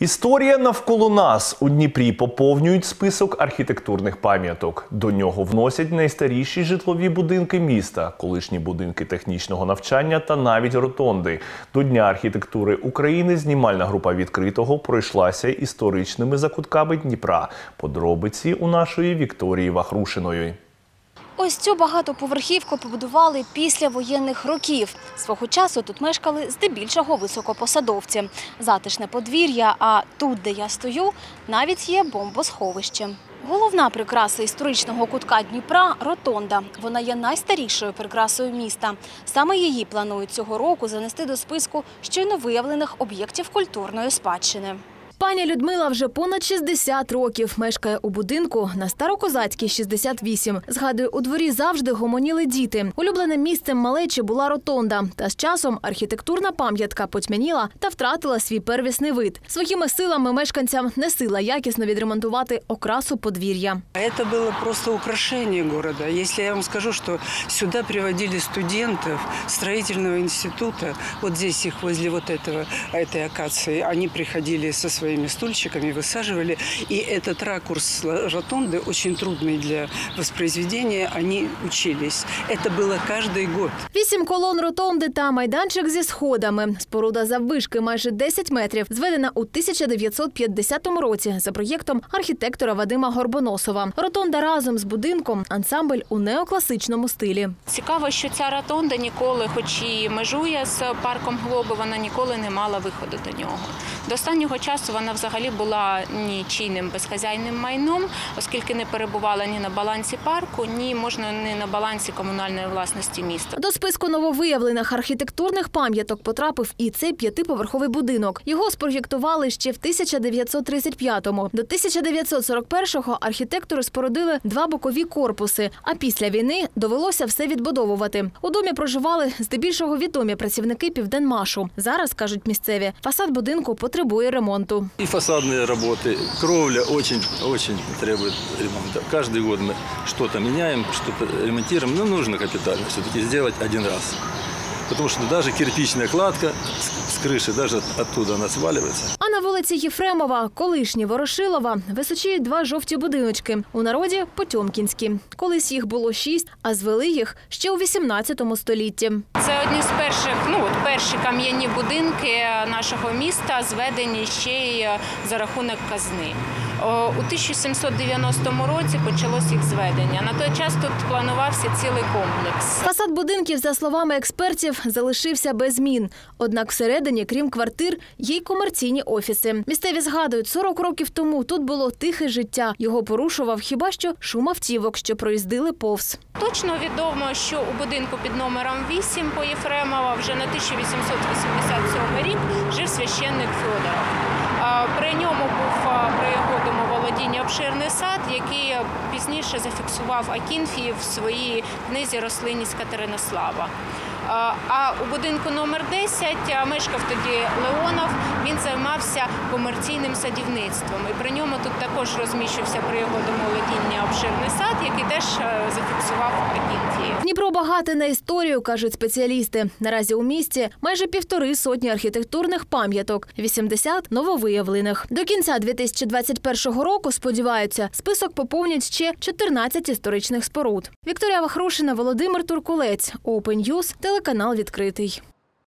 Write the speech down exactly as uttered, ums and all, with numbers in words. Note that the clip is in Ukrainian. Історія навколо нас. У Дніпрі поповнюють список архітектурних пам'яток. До нього вносять найстаріші житлові будинки міста, колишні будинки технічного навчання та навіть ротонди. До Дня архітектури України знімальна група «Відкритого» пройшлася історичними закутками Дніпра. Подробиці у нашої Вікторії Вахрушиної. Ось цю багатоповерхівку побудували після воєнних років. Свого часу тут мешкали здебільшого високопосадовці. Затишне подвір'я, а тут, де я стою, навіть є бомбосховище. Головна прикраса історичного кутка Дніпра – ротонда. Вона є найстарішою прикрасою міста. Саме її планують цього року занести до списку щойно виявлених об'єктів культурної спадщини. Пані Людмила вже понад шістдесят років. Мешкає у будинку на Старокозацькій, шістдесят вісім. Згадує, у дворі завжди гомоніли діти. Улюбленим місцем малечі була ротонда. Та з часом архітектурна пам'ятка потьмяніла та втратила свій первісний вид. Своїми силами мешканцям не сила якісно відремонтувати окрасу подвір'я. Це було просто украшення міста. Якщо я вам скажу, що сюди приводили студентів будівельного інституту, ось тут їх, біля цієї акації, вони приходили зі своїми стульчиками, высаживали. И этот ракурс ротонды, очень трудный для воспроизведения, они учились. Это было каждый год. Вісім колон ротонди та майданчик зі сходами. Споруда заввишки майже десять метрів, зведена у тисяча дев'ятсот п'ятдесятому році за проєктом архітектора Вадима Горбоносова. Ротонда разом з будинком – ансамбль у неокласичному стилі. Цікаво, що ця ротонда ніколи, хоч і межує з парком Глоби, вона ніколи не мала виходу до нього. До останнього часу вона взагалі була нічийним безхазяйним майном, оскільки не перебувала ні на балансі парку, ні, можна, ні на балансі комунальної власності міста. До списку нововиявлених архітектурних пам'яток потрапив і цей п'ятиповерховий будинок. Його спроєктували ще в тисяча дев'ятсот тридцять п'ятому. До тисяча дев'ятсот сорок першого архітектори спорудили два бокові корпуси, а після війни довелося все відбудовувати. У домі проживали здебільшого відомі працівники Південмашу. Зараз, кажуть місцеві, фасад будинку потребує ремонту. И фасадные работы, кровля очень-очень требует ремонта. Каждый год мы что-то меняем, что-то ремонтируем, но нужно капитально все-таки сделать один раз. Потому что даже кирпичная кладка с крыши, даже оттуда она сваливается. А на вулиці Єфремова, колишні Ворошилова, височіють два жовті будиночки. У народі – потьомкінські. Колись їх було шість, а звели їх ще у вісімнадцятому столітті. Це одні з перших, ну, перші кам'яні будинки нашого міста, зведені ще й за рахунок казни. У тисяча сімсот дев'яностому році почалось їх зведення. На той час тут планувався цілий комплекс. Фасад будинків, за словами експертів, залишився без змін. Однак всередині, крім квартир, є й комерційні офіси. Місцеві згадують, сорок років тому тут було тихе життя. Його порушував хіба що шум автівок, що проїздили повз. Точно відомо, що у будинку під номером вісім по Єфремова вже на тисяча вісімсот вісімдесят сьомий рік жив священник Фьодоров. При ньому був при його домоволодіння обширний сад, який пізніше зафіксував Акінфі в своїй книзі «Рослинність Катеринослава». А у будинку номер десять мешкав тоді Леонов, він займався комерційним садівництвом. І при ньому тут також розміщувався при його домоволодіння обширний сад, який теж зафіксував Акінфі. Дніпро багате на історію, кажуть спеціалісти. Наразі у місті майже півтори сотні архітектурних пам'яток, вісімдесят – нововиявлених. До кінця дві тисячі двадцять першого року, сподіваються, список поповнять ще чотирнадцять історичних споруд. Вікторія Вахрушина, Володимир Туркулець, Open News, телеканал «Відкритий».